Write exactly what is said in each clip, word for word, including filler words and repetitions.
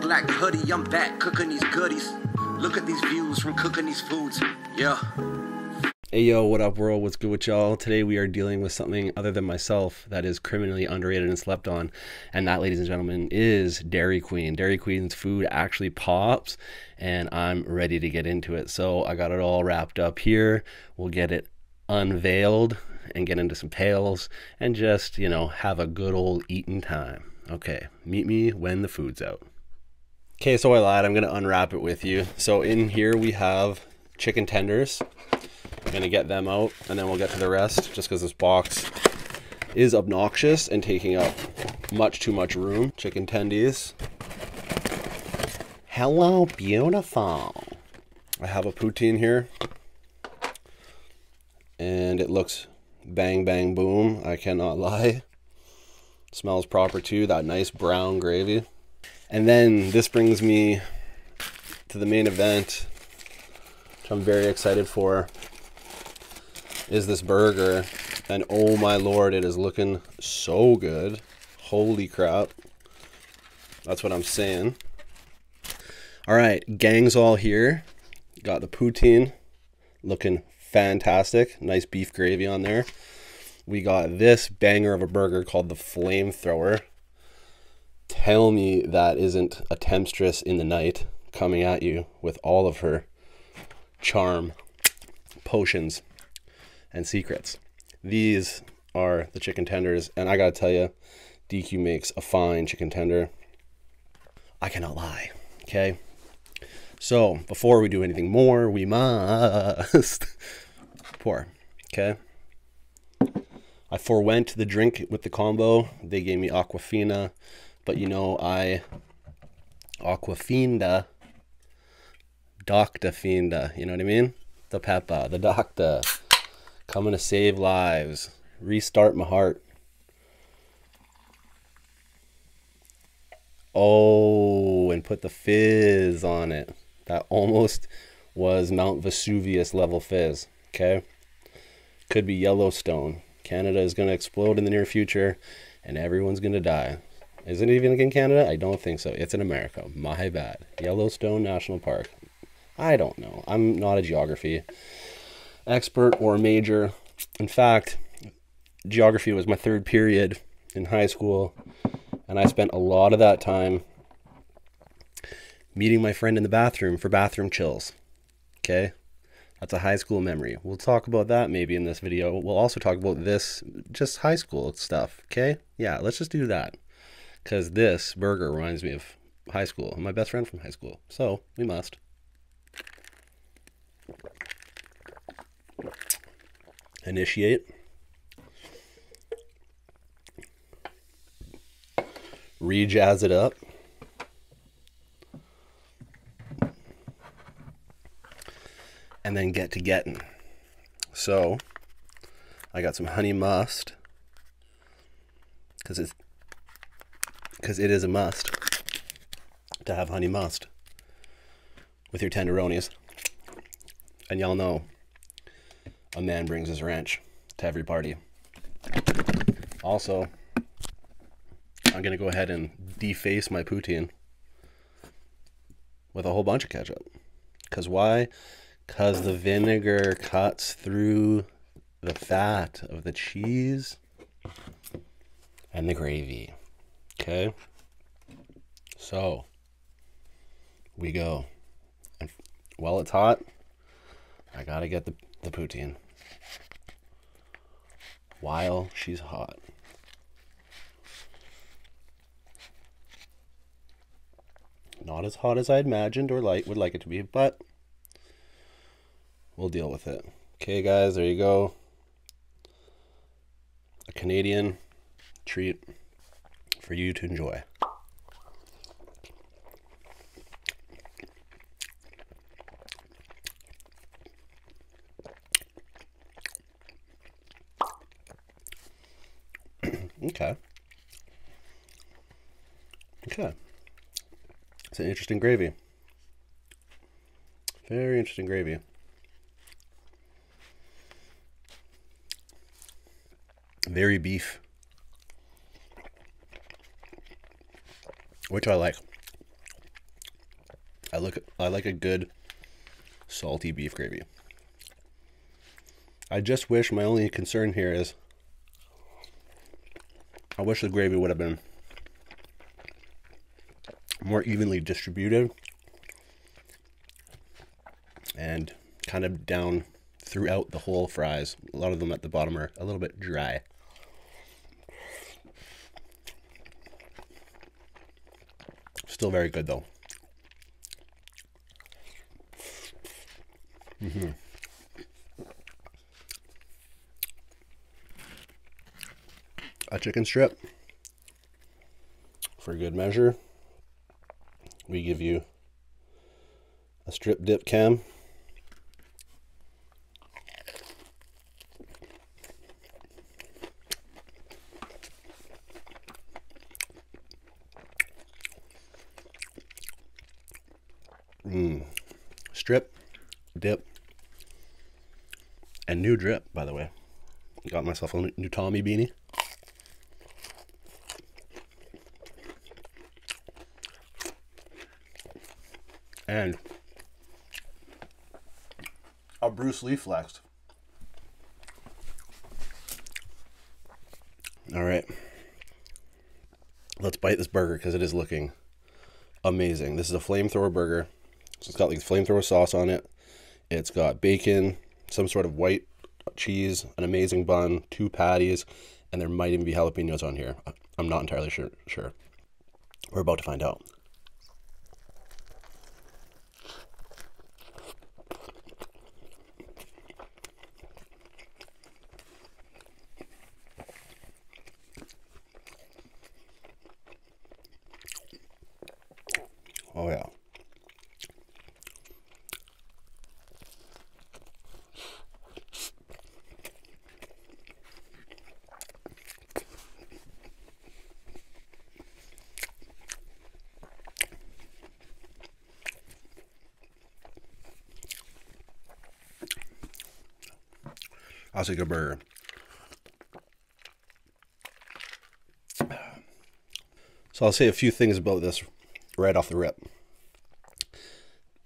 black hoodie, I'm back cooking these goodies. Look at these views from cooking these foods. Yeah. Hey yo, what up world, what's good with y'all? Today we are dealing with something other than myself that is criminally underrated and slept on, and that, ladies and gentlemen, is Dairy Queen. Dairy Queen's food actually pops, and I'm ready to get into it. So I got it all wrapped up here. We'll get it unveiled and get into some tales and just, you know, have a good old eating time. Okay, meet me when the food's out. Okay, so I lied, I'm gonna unwrap it with you. So in here we have chicken tenders. I'm gonna get them out and then we'll get to the rest, just because this box is obnoxious and taking up much too much room. Chicken tendies. Hello, beautiful. I have a poutine here and it looks bang, bang, boom. I cannot lie. Smells proper too, that nice brown gravy. And then this brings me to the main event, which I'm very excited for. Is this burger, and oh my lord, it is looking so good. Holy crap, that's what I'm saying. All right, gang's all here. Got the poutine looking fantastic, nice beef gravy on there. We got this banger of a burger called the Flamethrower. Tell me that isn't a temptress in the night coming at you with all of her charm, potions, and secrets. These are the chicken tenders, and I gotta tell you, D Q makes a fine chicken tender. I cannot lie, okay? So before we do anything more, we must pour, okay? I forwent the drink with the combo. They gave me Aquafina, but you know, I Aquafinda, Doctor Finda, you know what I mean? The Peppa, the Doctor. Coming to save lives. Restart my heart. Oh, and put the fizz on it. That almost was Mount Vesuvius level fizz, okay? Could be Yellowstone. Canada is gonna explode in the near future and everyone's gonna die. Is it even in Canada? I don't think so. It's in America, my bad. Yellowstone National Park. I don't know, I'm not a geography expert or major. In fact, geography was my third period in high school, and I spent a lot of that time meeting my friend in the bathroom for bathroom chills. Okay, that's a high school memory. We'll talk about that maybe in this video. We'll also talk about this, just high school stuff. Okay, yeah, let's just do that, because this burger reminds me of high school and my best friend from high school, so we must. Initiate. Rejazz it up. And then get to getting. So I got some honey must, because it's because it is a must to have honey must with your tenderonis. And y'all know a man brings his ranch to every party. Also, I'm gonna go ahead and deface my poutine with a whole bunch of ketchup. Cause why? Cause the vinegar cuts through the fat of the cheese and the gravy. Okay? So, we go. And while it's hot, I gotta get the the poutine while she's hot. Not as hot as I imagined or like would like it to be, but we'll deal with it. Okay guys, there you go, a Canadian treat for you to enjoy. Okay. Okay. It's an interesting gravy. Very interesting gravy. Very beef. Which I like. I look I like a good salty beef gravy. I just wish, my only concern here is, I wish the gravy would have been more evenly distributed and kind of down throughout the whole fries. A lot of them at the bottom are a little bit dry. Still very good though. Mm-hmm. A chicken strip. For good measure, we give you a strip dip cam. Mmm. Strip, dip, and new drip, by the way. Got myself a new Tommy beanie. And a Bruce Lee flex. All right. Let's bite this burger because it is looking amazing. This is a flamethrower burger. So it's got like flamethrower sauce on it. It's got bacon, some sort of white cheese, an amazing bun, two patties, and there might even be jalapenos on here. I'm not entirely sure. sure. We're about to find out. Oh yeah. That's a good burger. So I'll say a few things about this right off the rip.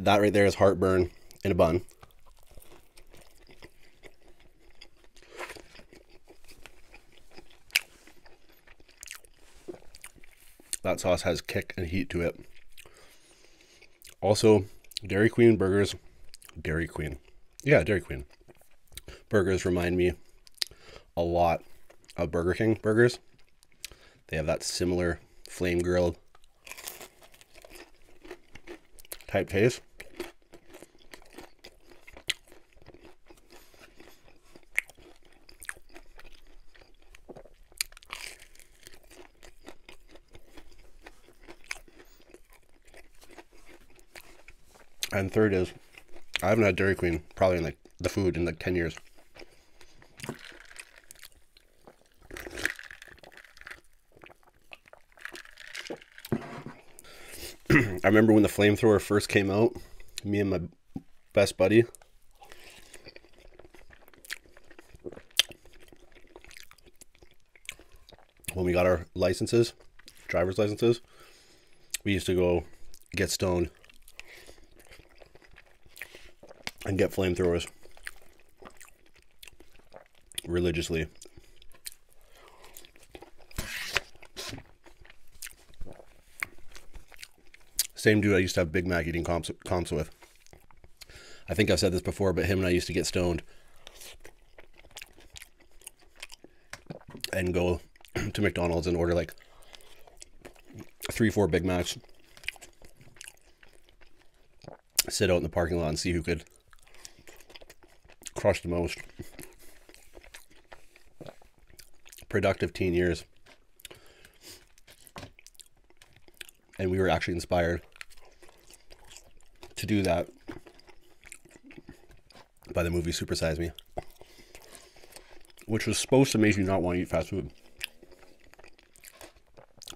That right there is heartburn in a bun. That sauce has kick and heat to it. Also, Dairy Queen burgers, Dairy Queen. Yeah, Dairy Queen. Burgers remind me a lot of Burger King burgers. They have that similar flame grilled type taste. And third is, I haven't had Dairy Queen probably in like the food in like ten years. I remember when the flamethrower first came out, me and my best buddy, when we got our licenses, driver's licenses, we used to go get stoned and get flamethrowers religiously. Same dude I used to have Big Mac eating comps, comps with. I think I've said this before, but him and I used to get stoned and go to McDonald's and order like three, four Big Macs. Sit out in the parking lot and see who could crush the most. Productive teen years. And we were actually inspired to do that by the movie Super Size Me, which was supposed to make you not want to eat fast food.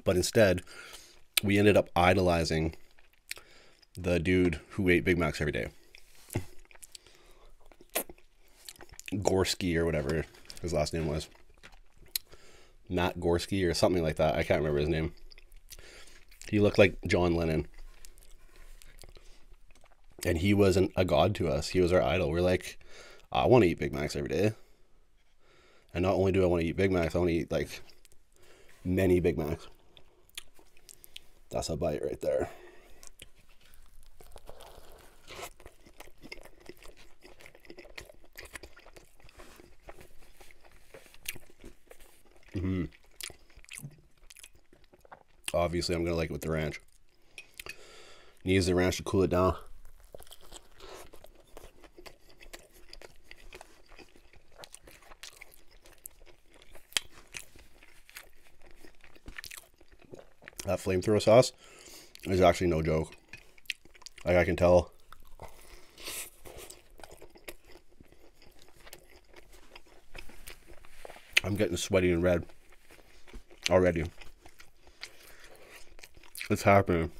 But instead, we ended up idolizing the dude who ate Big Macs every day. Gorsky or whatever his last name was. Matt Gorsky or something like that. I can't remember his name. He looked like John Lennon. And he was an, a god to us. He was our idol. We're like, I want to eat Big Macs every day. And not only do I want to eat Big Macs, I want to eat like many Big Macs. That's a bite right there. Mm-hmm. Obviously, I'm going to like it with the ranch. Needs the ranch to cool it down. That flamethrower sauce is actually no joke. Like, I can tell. I'm getting sweaty and red already. It's happening.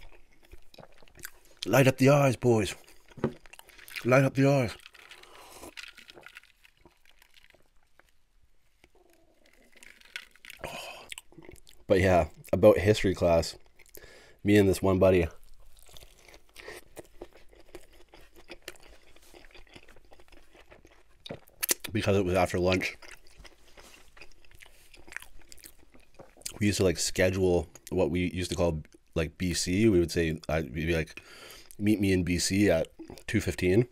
Light up the eyes, boys. Light up the eyes. But yeah, about history class, me and this one buddy, because it was after lunch, we used to like schedule what we used to call like B C. We would say, I'd be like, meet me in B C at two fifteen,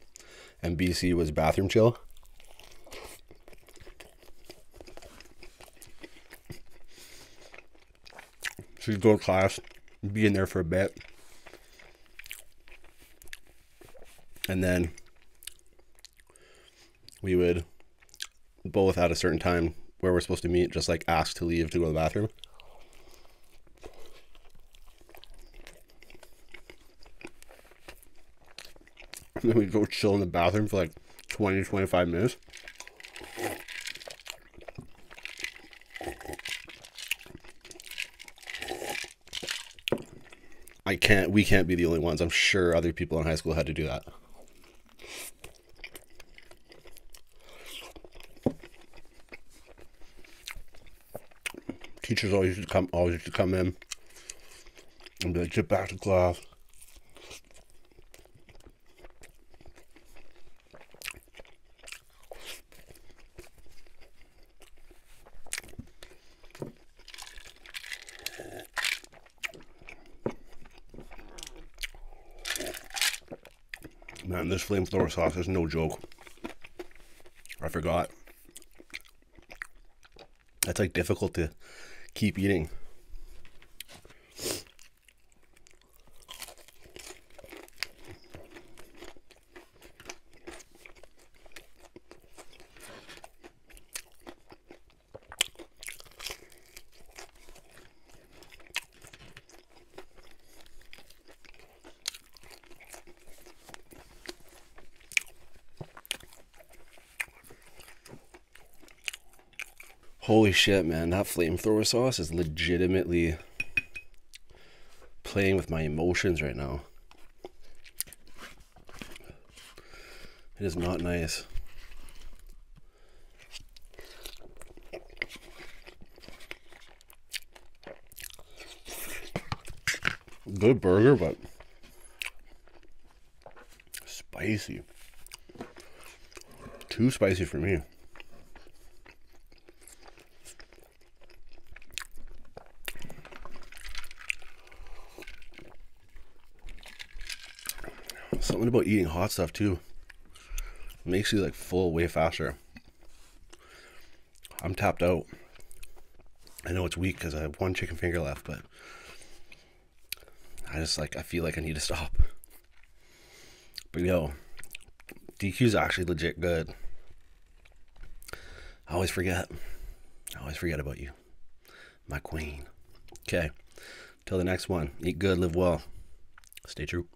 and B C was bathroom chill. So you'd go to class, be in there for a bit, and then we would both at a certain time where we're supposed to meet just like ask to leave to go to the bathroom. And then we'd go chill in the bathroom for like twenty to twenty-five minutes. I can't, we can't be the only ones. I'm sure other people in high school had to do that. Teachers always used to come, always used to come in and be like, get back to class. Man, this flamethrower sauce is no joke. I forgot. It's like difficult to keep eating. Holy shit, man, that flamethrower sauce is legitimately playing with my emotions right now. It is not nice. Good burger, but spicy. Too spicy for me. Something about eating hot stuff too, it makes you like full way faster. I'm tapped out. I know it's weak because I have one chicken finger left, but I just like, I feel like I need to stop. But yo, D Q's actually legit good. I always forget. I always forget about you, my queen. Okay, till the next one, eat good, live well, stay true.